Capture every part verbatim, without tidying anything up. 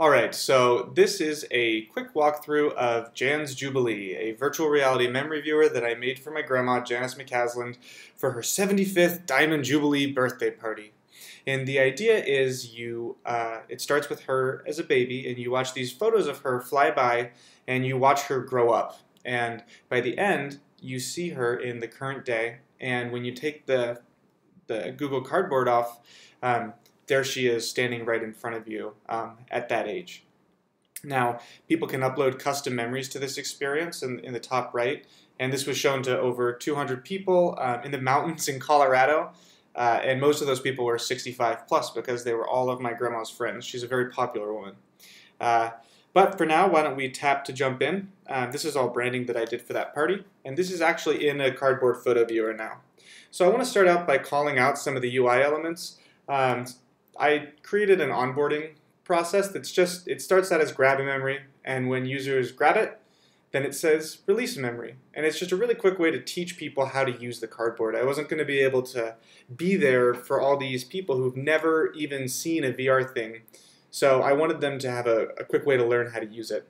Alright, so this is a quick walkthrough of Jan's Jubilee, a virtual reality memory viewer that I made for my grandma, Janice McCasland, for her seventy-fifth Diamond Jubilee birthday party. And the idea is you, uh, it starts with her as a baby, and you watch these photos of her fly by, and you watch her grow up. And by the end, you see her in the current day, and when you take the, the Google Cardboard off, um, there she is standing right in front of you um, at that age. Now, people can upload custom memories to this experience in, in the top right, and this was shown to over two hundred people um, in the mountains in Colorado, uh, and most of those people were sixty-five plus because they were all of my grandma's friends. She's a very popular woman. Uh, but for now, why don't we tap to jump in. Uh, this is all branding that I did for that party, and this is actually in a cardboard photo viewer now. So I want to start out by calling out some of the U I elements. Um, I created an onboarding process that's just, it starts out as grab a memory, and when users grab it, then it says release memory. And it's just a really quick way to teach people how to use the cardboard. I wasn't going to be able to be there for all these people who've never even seen a V R thing, so I wanted them to have a, a quick way to learn how to use it.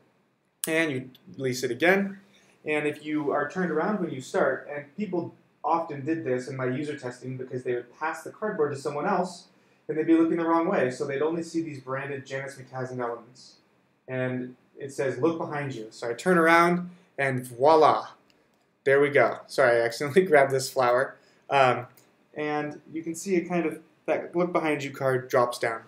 And you release it again, and if you are turned around when you start, and people often did this in my user testing because they would pass the cardboard to someone else, and they'd be looking the wrong way, so they'd only see these branded Janice McCasland elements. And it says, look behind you. So I turn around, and voila. There we go. Sorry, I accidentally grabbed this flower. Um, and you can see it kind of, that look behind you card drops down.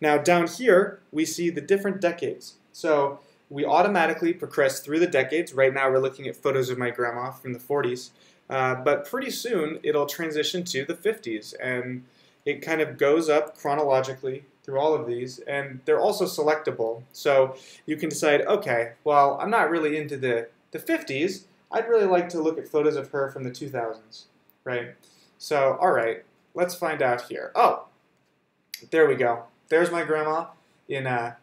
Now down here, we see the different decades. So we automatically progress through the decades. Right now we're looking at photos of my grandma from the forties. Uh, but pretty soon, it'll transition to the fifties. And it kind of goes up chronologically through all of these, and they're also selectable. So you can decide, okay, well, I'm not really into the, the fifties. I'd really like to look at photos of her from the two thousands, right? So, all right, let's find out here. Oh, there we go. There's my grandma in uh,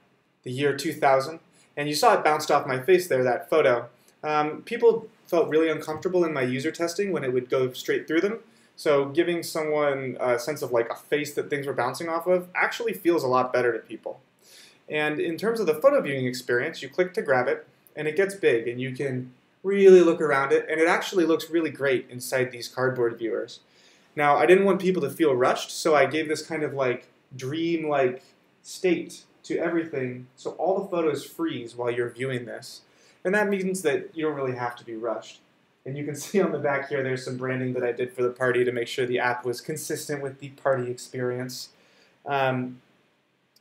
the year two thousand. And you saw it bounced off my face there, that photo. Um, people felt really uncomfortable in my user testing when it would go straight through them. So giving someone a sense of like a face that things were bouncing off of actually feels a lot better to people. And in terms of the photo viewing experience, you click to grab it, and it gets big, and you can really look around it, and it actually looks really great inside these cardboard viewers. Now, I didn't want people to feel rushed, so I gave this kind of like dream-like state to everything, so all the photos freeze while you're viewing this. And that means that you don't really have to be rushed. And you can see on the back here, there's some branding that I did for the party to make sure the app was consistent with the party experience. Um,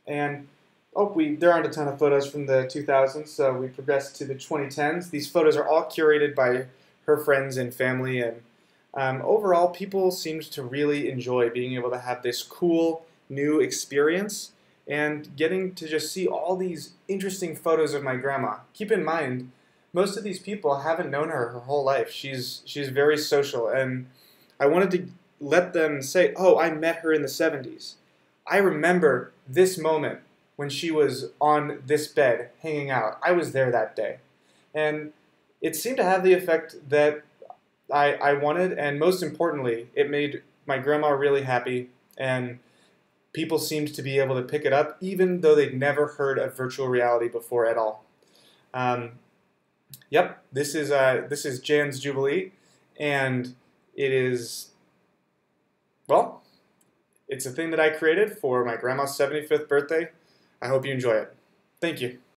and, oh, we, there aren't a ton of photos from the two thousands, so we progressed to the twenty tens. These photos are all curated by her friends and family, and um, overall, people seemed to really enjoy being able to have this cool, new experience and getting to just see all these interesting photos of my grandma. Keep in mind, most of these people haven't known her her whole life. She's she's very social, and I wanted to let them say, oh, I met her in the seventies. I remember this moment when she was on this bed hanging out. I was there that day. And it seemed to have the effect that I, I wanted, and most importantly, it made my grandma really happy, and people seemed to be able to pick it up, even though they'd never heard of virtual reality before at all. Um, Yep, this is uh, this is Jan's Jubilee, and it is, well, it's a thing that I created for my grandma's seventy-fifth birthday. I hope you enjoy it. Thank you.